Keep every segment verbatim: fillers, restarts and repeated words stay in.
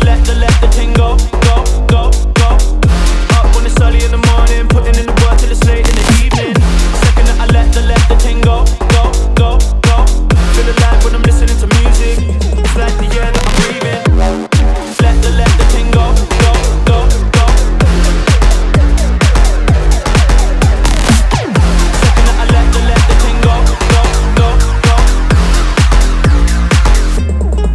I let the let the ting go, go, go, go. Up when it's early in the morning, putting in the work till it's late in the evening. Second that I let the let the ting go, go, go, go. Feel alive when I'm listening to music. It's like the air that I'm breathing. Let the let the ting go, go, go, go. Second that I let the let the ting go, go, go, go.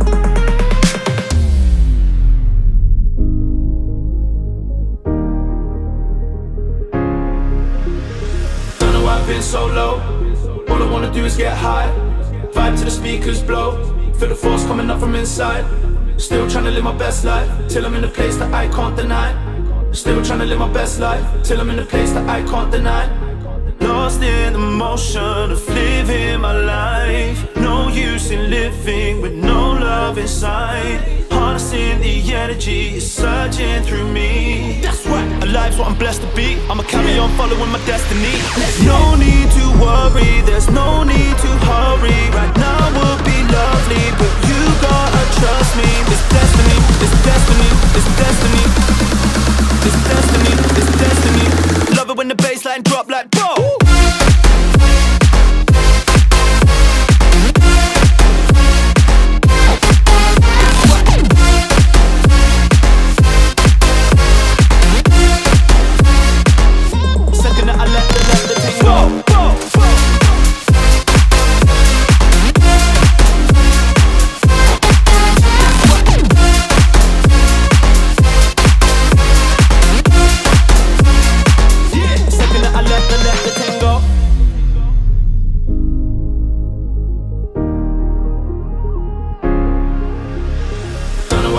Don't know why I've been so low. All I wanna do is get high. Vibe to the speakers blow. Feel the force coming up from inside. Still trying to live my best life till I'm in a place that I can't deny. Still trying to live my best life till I'm in a place that I can't deny. Lost in the motion of living my life. No use in living with no love inside. Harnessing the energy is surging through me. That's right. A life's what I'm blessed to be. I'ma carry on following my destiny. There's no need to worry. There's no need to hurry. Right now would be lovely, but you gotta trust me. It's destiny. It's destiny. It's destiny. It's destiny. It's destiny. Love it when the bassline drop like whoa.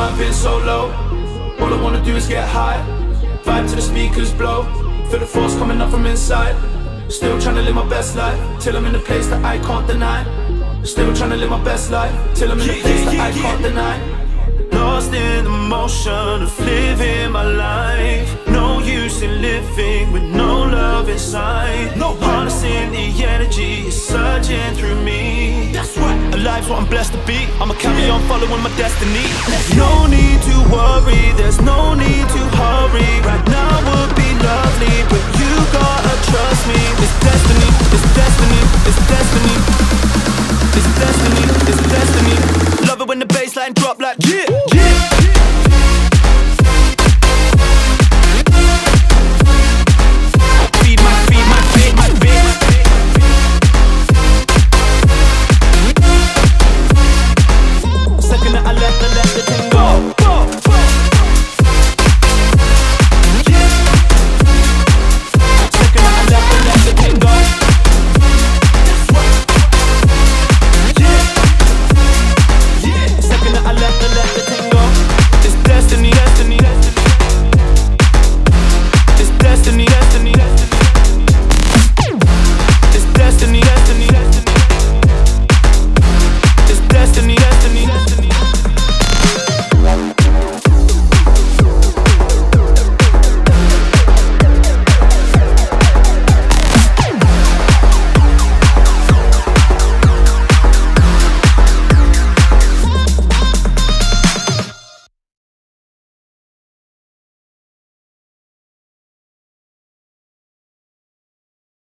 I've been so low. All I wanna do is get high. Vibe to the speakers blow. Feel the force coming up from inside. Still trying to live my best life till I'm in a place that I can't deny. Still trying to live my best life till I'm in a place that I can't deny. Lost in the motion of living my life. No use in living with no love inside. No harnessing the energy is surging through me. That's right. Life's what I'm blessed to be. I'ma carry on following my destiny. There's no need to worry. There's no need to hurry. Right now would be lovely, but you gotta trust me. It's destiny. It's destiny. It's destiny. It's destiny. It's destiny. Love it when the bassline drop like yeah, yeah.